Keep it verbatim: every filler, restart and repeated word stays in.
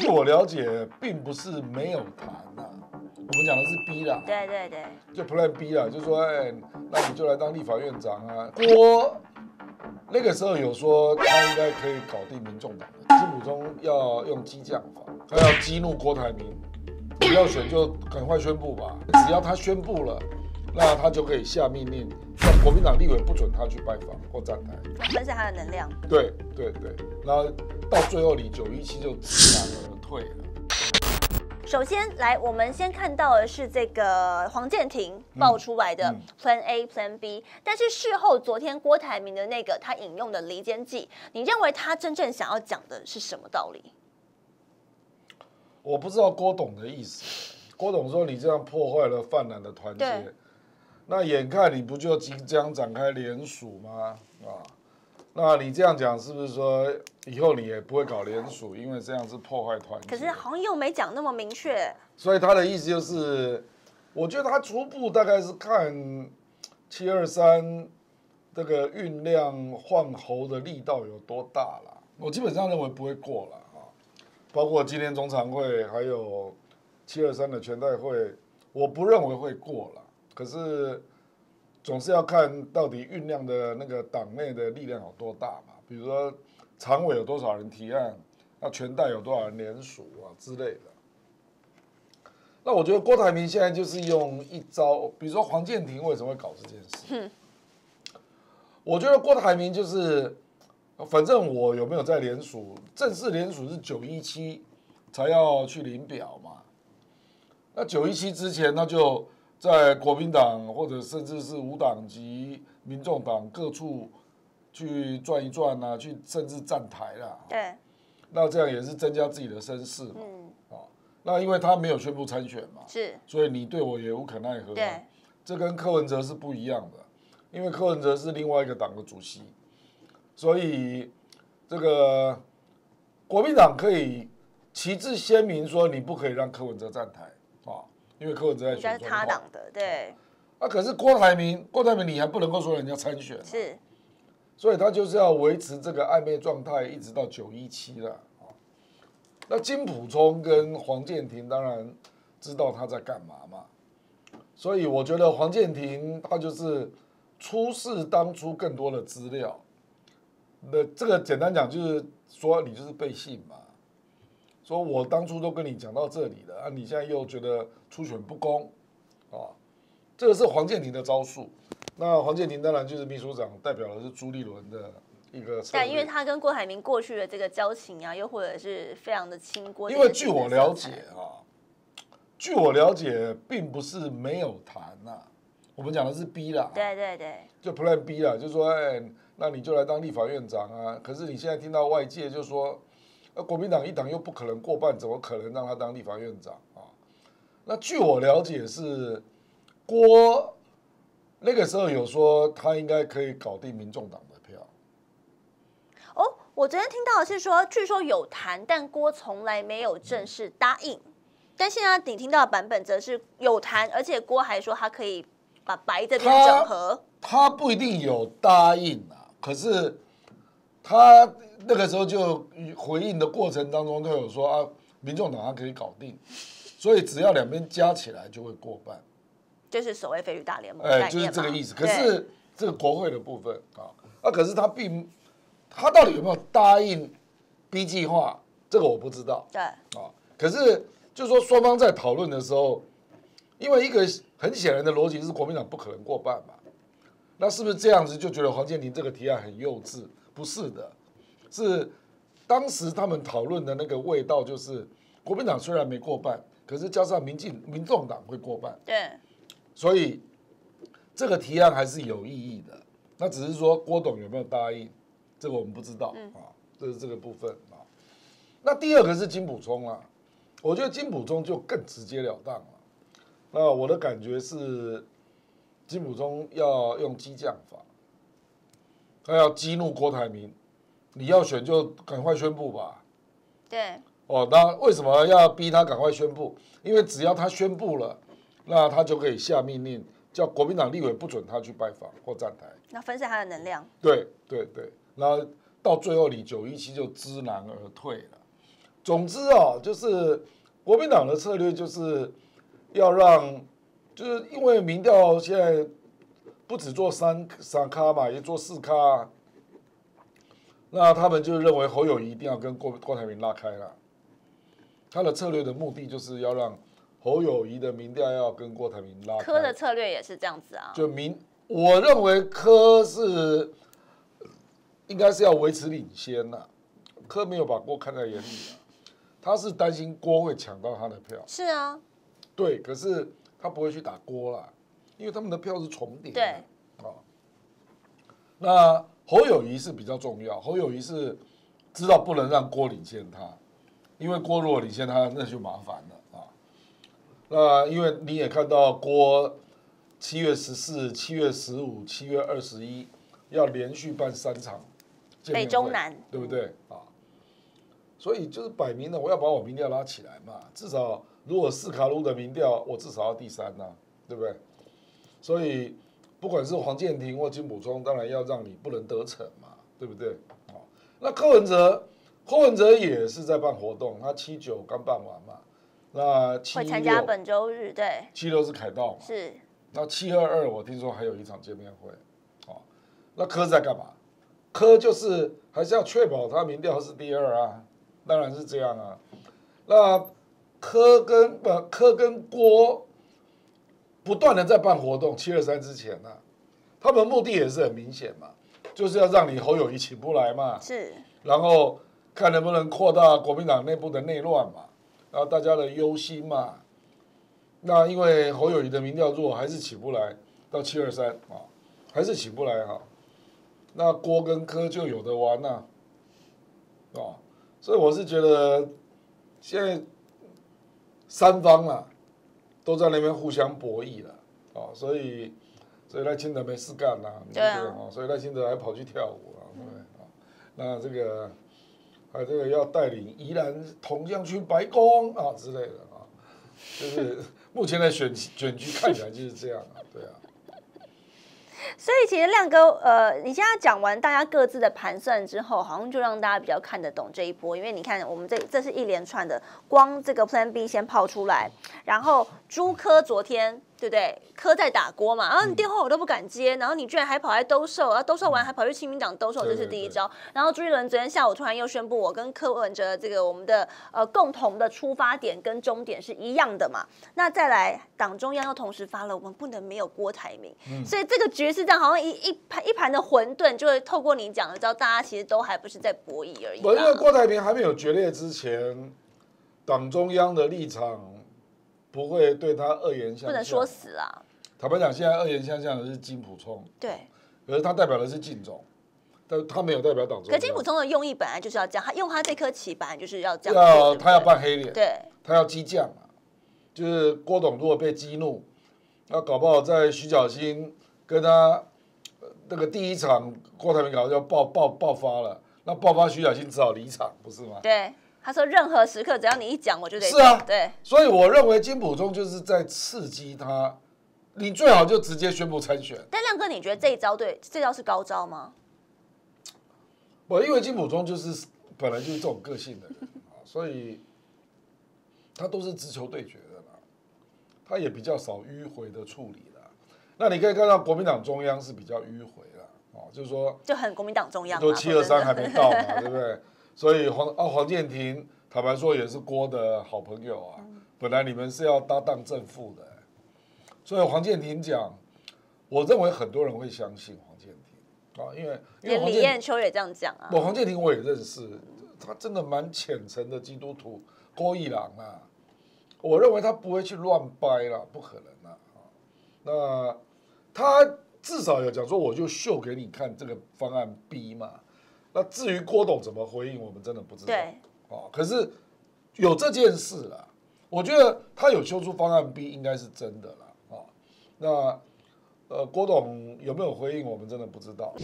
据我了解，并不是没有谈啊，我们讲的是 B 啦，对对对，就 Plan B 啦，就说哎，那你就来当立法院长啊。郭那个时候有说他应该可以搞定民众党的，金溥聪要用激将法，他要激怒郭台铭，不要选就赶快宣布吧，只要他宣布了。 那他就可以下命令，让国民党立委不准他去拜访或站台，分散他的能量。对对对，然后到最后，李九一七就知难而退了。首先来，我们先看到的是这个黄健庭爆出来的 Plan A、嗯嗯、Plan B， 但是事后昨天郭台铭的那个他引用的离间计，你认为他真正想要讲的是什么道理？我不知道郭董的意思。郭董说：“你这样破坏了泛蓝的团结。” 那眼看你不就即将展开联署吗？啊，那你这样讲是不是说以后你也不会搞联署，因为这样是破坏团结？可是好像又没讲那么明确。所以他的意思就是，我觉得他初步大概是看七二三这个酝酿换候的力道有多大啦。我基本上认为不会过了啊，包括今天中常会还有七二三的全代会，我不认为会过了。 可是，总是要看到底酝酿的那个党内的力量有多大嘛？比如说，常委有多少人提案，那全代有多少人联署啊之类的。那我觉得郭台铭现在就是用一招，比如说黄健庭为什么会搞这件事？我觉得郭台铭就是，反正我有没有在联署，正式联署是九一七才要去领表嘛。那九一七之前，那就。 在国民党或者甚至是无党籍、民众党各处去转一转啊，去甚至站台啦。对，那这样也是增加自己的声势嘛。嗯，啊，那因为他没有宣布参选嘛，是，所以你对我也无可奈何。对，这跟柯文哲是不一样的，因为柯文哲是另外一个党的主席，所以这个国民党可以旗帜鲜明说你不可以让柯文哲站台啊。 因为柯文哲在选，是他党的，对。啊，可是郭台铭，郭台铭你还不能够说人家参选、啊，是，所以他就是要维持这个暧昧状态，一直到九一七了啊。那金溥聪跟黄健庭当然知道他在干嘛嘛，所以我觉得黄健庭他就是出示当初更多的资料。那这个简单讲就是说你就是背信嘛。 说我当初都跟你讲到这里了啊，你现在又觉得初选不公，啊，这个是黄健庭的招数。那黄健庭当然就是秘书长，代表的是朱立伦的一个策略。对，因为他跟郭台铭过去的这个交情啊，又或者是非常的亲郭。因为据我了解啊，据我了解，并不是没有谈呐、啊，我们讲的是 B 啦，对对对，就 Plan B 啦，就说哎，那你就来当立法院长啊。可是你现在听到外界就说。 那国民党一党又不可能过半，怎么可能让他当立法院长啊？那据我了解是郭那个时候有说他应该可以搞定民众党的票。哦，我昨天听到的是说，据说有谈，但郭从来没有正式答应。嗯、但现在你听到的版本则是有谈，而且郭还说他可以把白这边整合他。他不一定有答应啊，可是他。 那个时候就回应的过程当中，都有说啊，民众党他可以搞定，所以只要两边加起来就会过半，就是所谓非绿大联盟，哎，就是这个意思。可是这个国会的部分啊，啊，可是他并他到底有没有答应 B 计划，这个我不知道。对啊，可是就说双方在讨论的时候，因为一个很显然的逻辑是国民党不可能过半嘛，那是不是这样子就觉得黄健庭这个提案很幼稚？不是的。 是当时他们讨论的那个味道，就是国民党虽然没过半，可是加上民进、民众党会过半，对，所以这个提案还是有意义的。那只是说郭董有没有答应，这个我们不知道啊，这是这个部分啊。那第二个是金溥聪啦，我觉得金溥聪就更直截了当了。那我的感觉是，金溥聪要用激将法，他要激怒郭台铭。 你要选就赶快宣布吧。对。哦，那为什么要逼他赶快宣布？因为只要他宣布了，那他就可以下命令，叫国民党立委不准他去拜访或站台。那分散他的能量。对对对，然后到最后，李九一七就知难而退了。总之啊，就是国民党的策略就是要让，就是因为民调现在不只做三三咖嘛，也做四咖，那他们就认为侯友宜一定要跟郭郭台铭拉开了。他的策略的目的就是要让侯友宜的民调要跟郭台铭拉开。柯的策略也是这样子啊，就民，我认为柯是应该是要维持领先呐、啊，柯没有把郭看在眼里、啊，他是担心郭会抢到他的票。是啊，对，可是他不会去打郭啦，因为他们的票是重叠的。对，啊，那侯友宜是比较重要，侯友宜是知道不能让郭领先他。因为郭如果领先他，那就麻烦了啊。那因为你也看到郭七月十四、七月十五、七月二十一要连续办三场见面会，北中南，对不对啊？所以就是摆明了，我要把我民调拉起来嘛。至少如果四卡路的民调，我至少要第三呐、啊，对不对？所以不管是黄健庭或金溥聪，当然要让你不能得逞嘛，对不对？啊，那柯文哲。柯文哲也是在办活动，他七九刚办完嘛，那七六会参加本周日，对，七六是凯道嘛，是，那七二二我听说还有一场见面会，哦，那柯在干嘛？柯就是还是要确保他民调是第二啊，当然是这样啊。那柯跟呃柯跟郭不断的在办活动，七二三之前呢、啊，他们目的也是很明显嘛，就是要让你侯友宜起不来嘛，是，然后。看能不能扩大国民党内部的内乱嘛，然后大家的忧心嘛。那因为侯友宜的民调如果还是起不来，到七二三啊，还是起不来哈、啊，那郭跟柯就有的玩呐、啊，啊，所以我是觉得现在三方啊都在那边互相博弈了啊，所以所以赖清德没事干呐，对啊，所以赖清德还跑去跳舞啊，对啊，那这个。啊，这个要带领宜兰同样去白宫啊之类的啊，就是目前的选选举看起来就是这样啊，对啊。所以其实亮哥，呃，你现在讲完大家各自的盘算之后，好像就让大家比较看得懂这一波，因为你看我们这这是一连串的，光这个 Plan B 先泡出来，然后朱柯昨天对不对？柯在打锅嘛，然后你电话我都不敢接，然后你居然还跑来兜售，然后兜售完还跑去亲民党兜售，这是第一招。然后朱立伦昨天下午突然又宣布，我跟柯文哲这个我们的呃共同的出发点跟终点是一样的嘛，那再来党中央又同时发了，我们不能没有郭台铭，所以这个局。是这样，好像一一盘一盘的混沌，就会透过你讲的，知道大家其实都还不是在博弈而已。因为郭台铭还没有决裂之前，党中央的立场不会对他恶言相向，不能说死啊。坦白讲，现在恶言相向的是金溥聪，对，可是他代表的是金总，但他没有代表党中央。可金溥聪的用意本来就是要这样，他用他这颗棋本来就是要这样，要他要扮黑脸，对，他要激将啊，就是郭董如果被激怒，那搞不好在徐巧芯。跟他那个第一场郭台铭搞就爆爆爆发了，那爆发徐巧芯只好离场，不是吗？对，他说任何时刻只要你一讲，我就得是啊，对。所以我认为金溥聪就是在刺激他，你最好就直接宣布参选。但亮哥，你觉得这一招对，这招是高招吗？我因为金溥聪就是本来就是这种个性的人所以他都是直球对决的啦，他也比较少迂回的处理。那你可以看到国民党中央是比较迂回啦，哦，就是说就很国民党中央，就七二三还没到嘛，对不对？所以黄啊黄健庭坦白说也是郭的好朋友啊，本来你们是要搭档正副的、欸，所以黄健庭讲，我认为很多人会相信黄健庭啊，因为连李彦秋也这样讲啊。我黄健庭我也认识，他真的蛮虔诚的基督徒，郭一郎啊，我认为他不会去乱掰啦，不可能啦、啊，那。他至少有讲说，我就秀给你看这个方案 B 嘛。那至于郭董怎么回应，我们真的不知道。对，哦，可是有这件事啦，我觉得他有秀出方案 B， 应该是真的啦。哦，那呃，郭董有没有回应，我们真的不知道。